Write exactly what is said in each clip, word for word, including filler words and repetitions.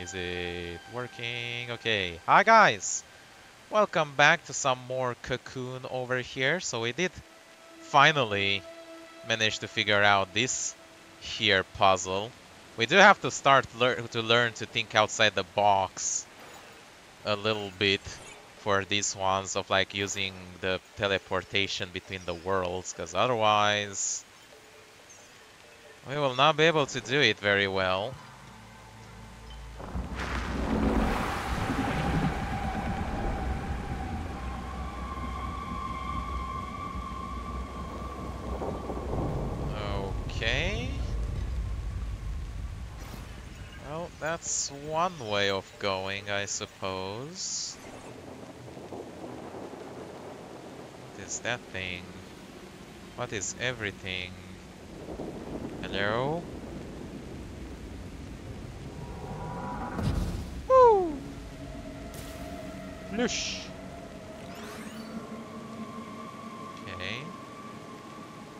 Is it working? Okay. Hi guys! Welcome back to some more Cocoon over here. So we did finally manage to figure out this here puzzle. We do have to start lear to learn to think outside the box a little bit for these ones, of like using the teleportation between the worlds, because otherwise we will not be able to do it very well. Okay. Well, that's one way of going, I suppose. What is that thing? What is everything? Hello? Woo! Lush! Okay.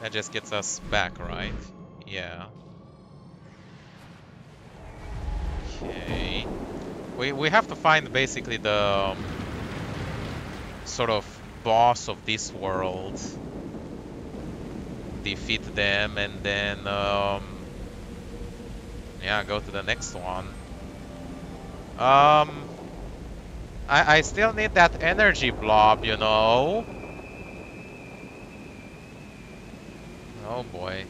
That just gets us back, right? Yeah. Okay. We, we have to find basically the um, sort of boss of this world. Defeat them and then um, yeah, go to the next one. Um, I, I still need that energy blob, you know. Oh boy.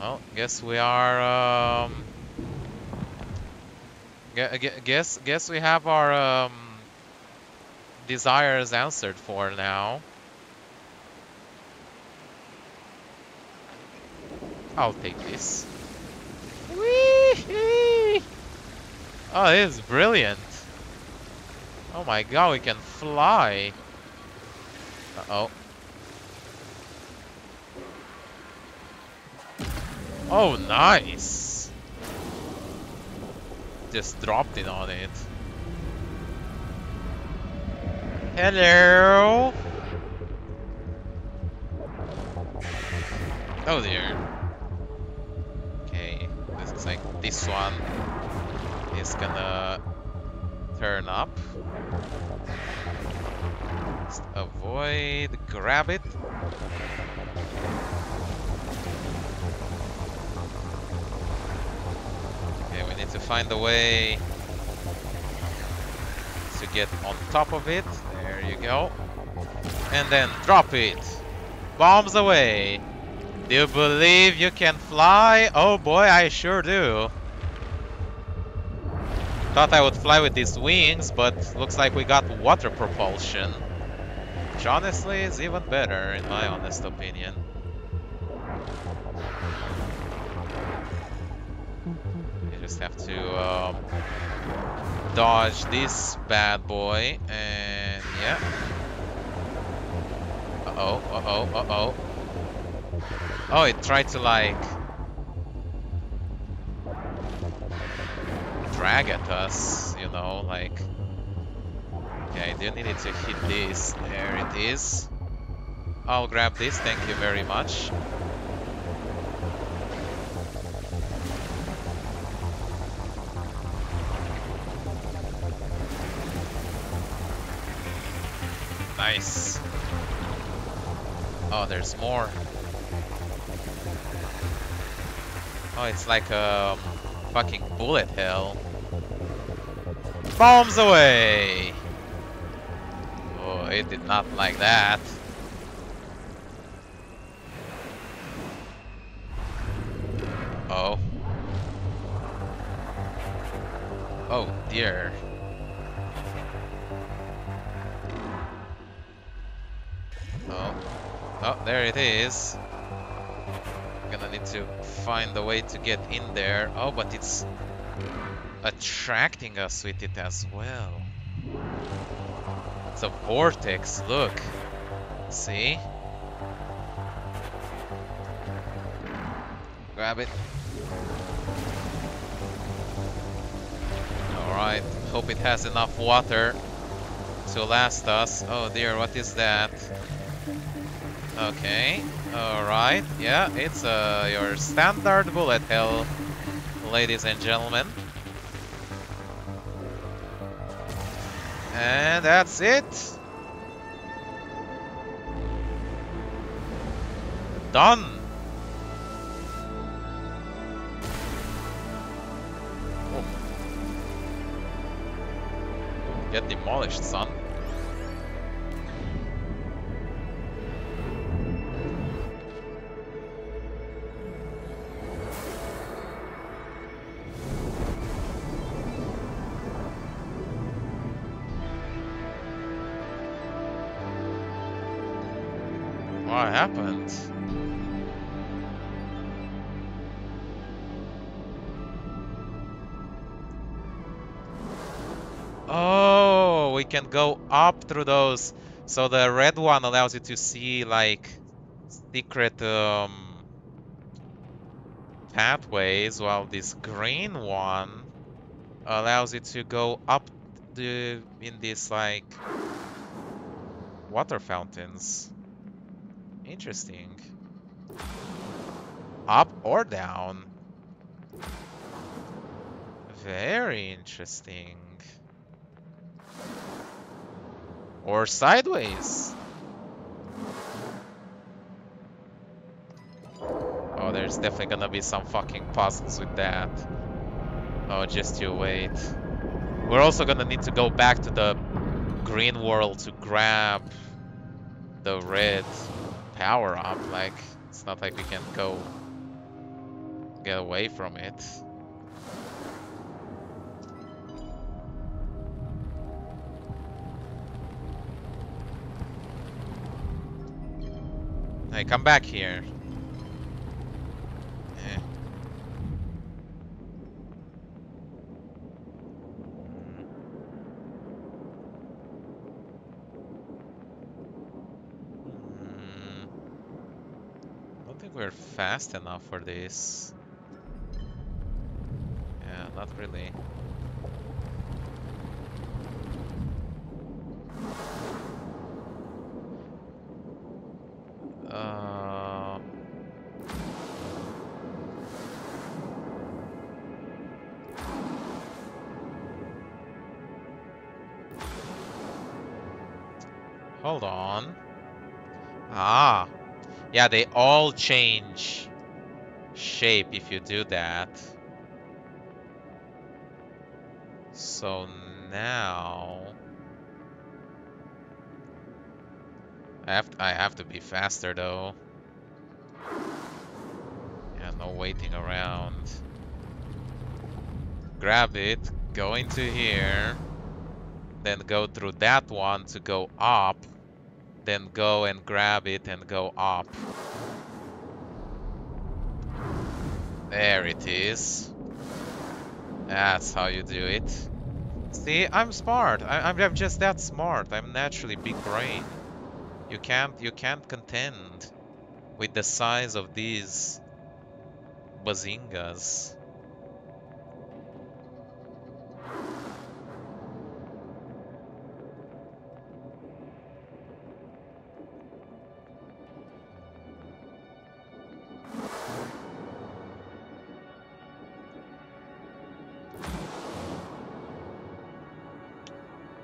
Well, guess we are. Um, guess guess we have our um, desires answered for now. I'll take this. Wee-hee! Oh, this is brilliant. Oh my god, we can fly. Uh-oh. Oh, nice. Just dropped it on it. Hello. Oh dear. It's like this one is gonna turn up. Just avoid, grab it. Okay, we need to find a way to get on top of it. There you go. And then drop it. Bombs away. Do you believe you can fly? Oh boy, I sure do. Thought I would fly with these wings, but looks like we got water propulsion. Which honestly is even better, in my honest opinion. You just have to um, dodge this bad boy, and yeah. Uh-oh, uh-oh, uh-oh. Oh, it tried to like drag at us, you know, like. Okay, I do need it to hit this. There it is. I'll grab this, thank you very much. Nice. Oh, there's more. Oh, it's like a fucking bullet hell. Bombs away! Oh, it did not like that. Oh. Oh dear. Oh. Oh, there it is. Gonna need to find a way to get in there. Oh, but it's attracting us with it as well. It's a vortex, look. See? Grab it. Alright, hope it has enough water to last us. Oh dear, what is that? Okay. Alright, yeah, it's uh, your standard bullet hell, ladies and gentlemen. And that's it. Done. Oh. Get demolished, son. What happened? Oh, we can go up through those. So the red one allows you to see like secret um, pathways, while this green one allows you to go up the, in these like water fountains. Interesting. Up or down? Very interesting. Or sideways. Oh, there's definitely gonna be some fucking puzzles with that. Oh, just you wait. We're also gonna need to go back to the green world to grab the red power up. Like, it's not like we can go get away from it. Hey, come back here. Eh. We're fast enough for this. Yeah, not really. Uh... Hold on. Ah. Yeah, they all change shape if you do that. So now I have to, I have to be faster though. Yeah, no waiting around. Grab it, go into here, then go through that one to go up. Then go and grab it and go up. There it is. That's how you do it. See, I'm smart. I, I'm, I'm just that smart. I'm naturally big brain. You can't, you can't contend with the size of these bazingas.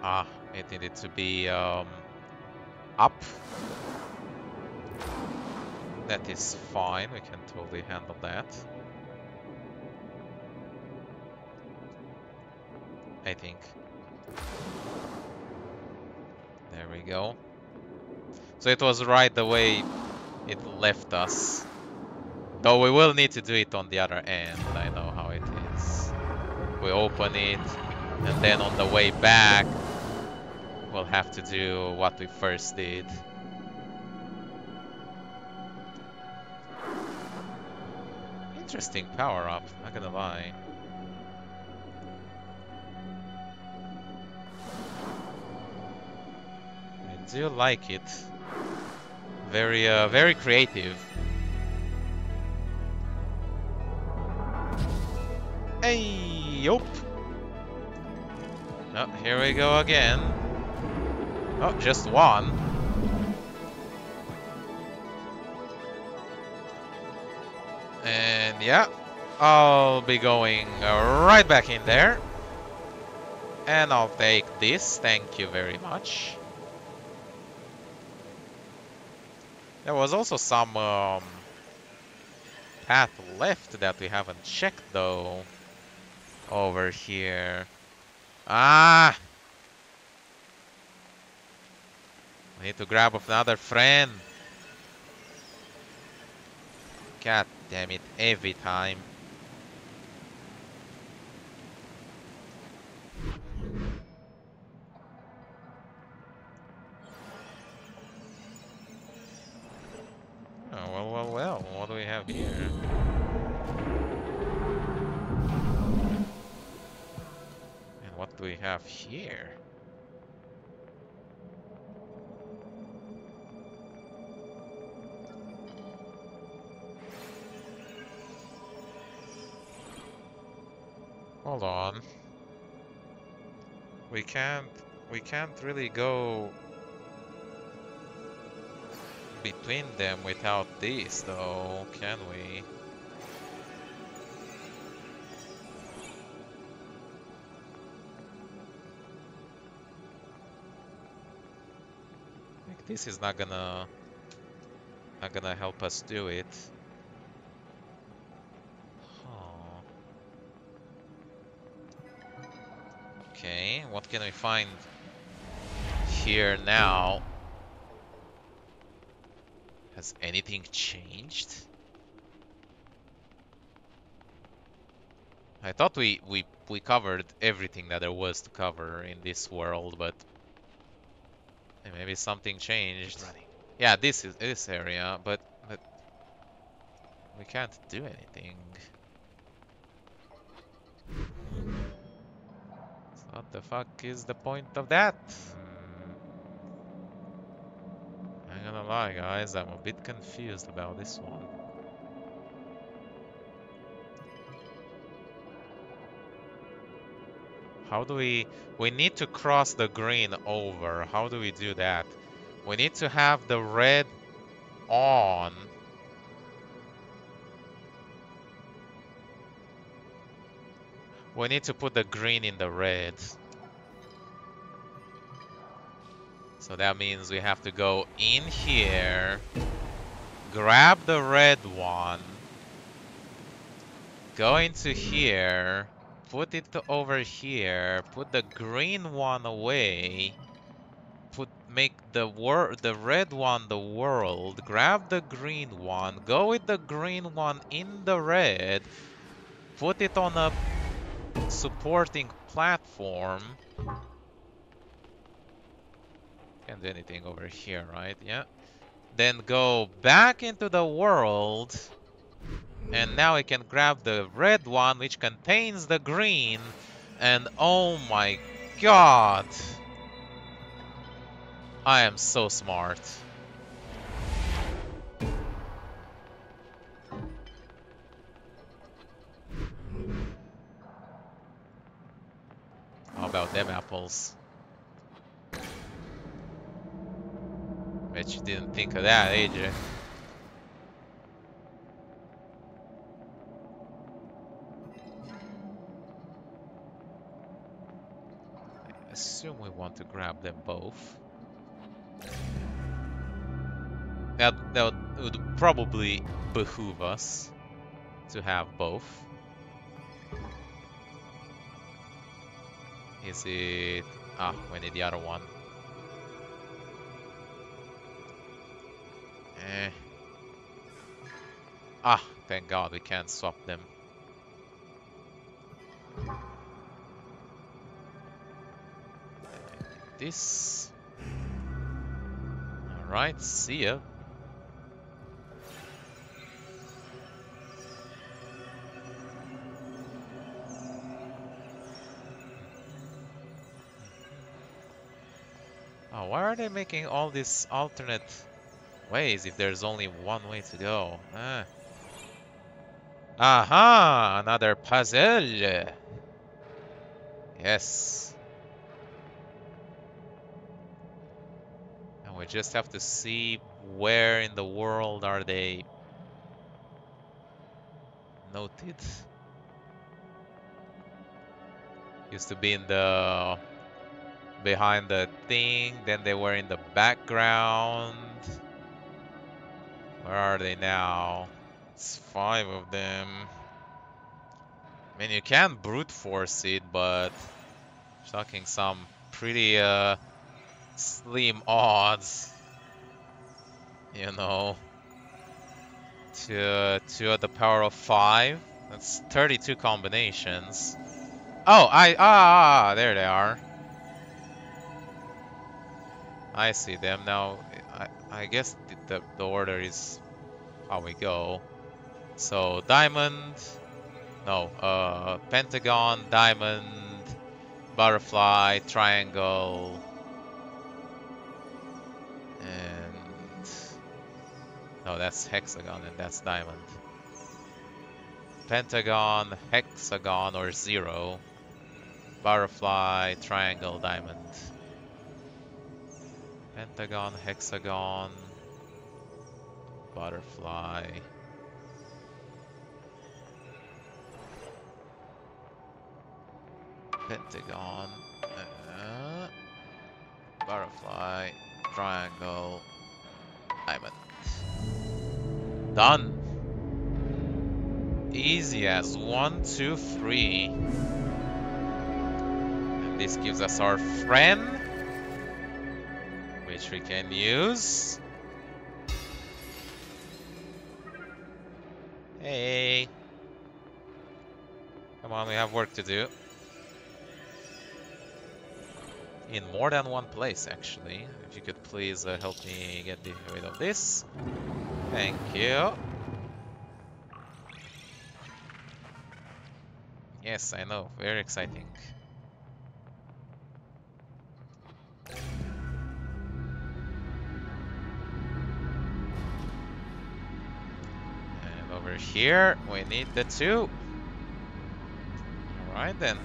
Ah, it needed to be um, up. That is fine, we can totally handle that. I think. There we go. So it was right the way it left us. Though we will need to do it on the other end, I know how it is. We open it, and then on the way back, we'll have to do what we first did. Interesting power-up, not gonna lie. I do like it. Very, uh, very creative. Hey, yup. Oh, here we go again. Oh, just one. And yeah, I'll be going right back in there. And I'll take this, thank you very much. There was also some um, path left that we haven't checked though. Over here. Ah! I need to grab another friend. God damn it, every time. Oh, well, well, well, what do we have here? And what do we have here? Hold on. We can't, we can't really go between them without this though, can we? Like this is not gonna, not gonna help us do it. Okay, what can we find here now? Has anything changed? I thought we, we, we covered everything that there was to cover in this world, but maybe something changed. Yeah, this is this area, but, but we can't do anything. What the fuck is the point of that? Hmm. I'm gonna lie, guys, I'm a bit confused about this one. How do we... We need to cross the green over. How do we do that? We need to have the red on. We need to put the green in the red. So that means we have to go in here, grab the red one, go into here, put it over here, put the green one away, put make the wor the red one the world, grab the green one, go with the green one in the red, put it on a supporting platform. Can't do anything over here, right? Yeah. Then go back into the world, and now we can grab the red one, which contains the green, and oh my god, I am so smart. How about them apples? Bet you didn't think of that, A J. I assume we want to grab them both. That, that would probably behoove us to have both. Is it... Ah, we need the other one. Eh. Ah, thank god we can't swap them. This... Alright, see ya. Oh, why are they making all these alternate ways if there's only one way to go? Ah. Aha! Another puzzle! Yes. And we just have to see where in the world are they noted. used to be in the behind the thing, then they were in the background. Where are they now? It's five of them. I mean, you can brute force it, but you're talking some pretty uh, slim odds, you know. To to the power of five, that's thirty-two combinations. Oh, I ah, there they are. I see them now. I I guess the the order is how we go. So diamond, no, uh, pentagon, diamond, butterfly, triangle, and no, that's hexagon and that's diamond. Pentagon, hexagon or zero, butterfly, triangle, diamond. Pentagon, hexagon, butterfly. Pentagon, uh, butterfly, triangle, diamond. Done. Easy as one, two, three. And this gives us our friend, which we can use. Hey, come on, we have work to do in more than one place, actually. If you could please uh, help me get the, rid of this. Thank you. Yes, I know, very exciting. Here we need the two. All right then.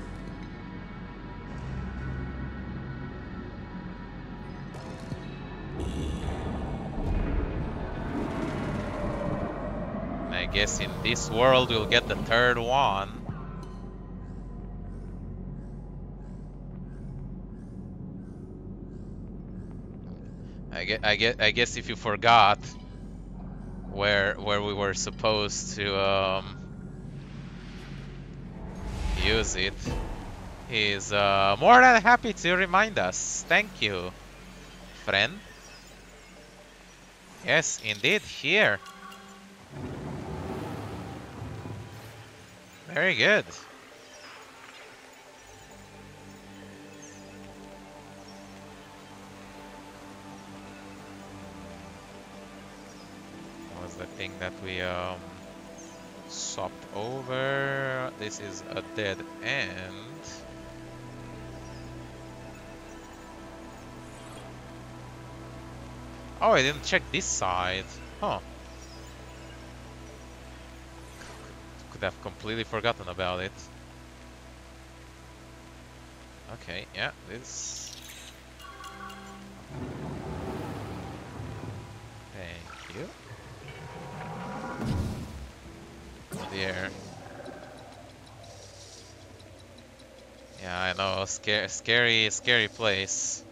I guess in this world we'll get the third one. I guess, I guess, I guess if you forgot where where we were supposed to um, use it, is uh, more than happy to remind us. Thank you, friend. Yes, indeed, here. Very good. The thing that we um, swapped over. This is a dead end. Oh, I didn't check this side. Huh. Could have completely forgotten about it. Okay, yeah, this. Thank you. Here. Yeah, I know, scary, scary, scary place.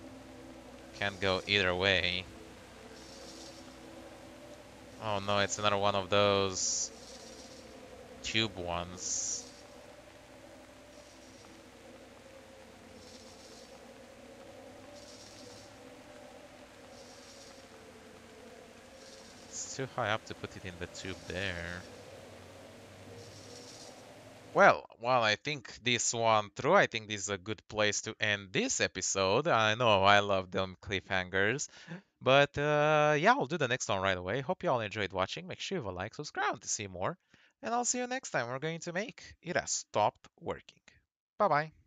Can't go either way. Oh no, it's another one of those tube ones. It's too high up to put it in the tube there. Well, while I think this one through, I think this is a good place to end this episode. I know I love them cliffhangers, but uh, yeah, I'll do the next one right away. Hope you all enjoyed watching. Make sure you have a like, subscribe to see more, and I'll see you next time. We're going to make it has stopped working. Bye bye.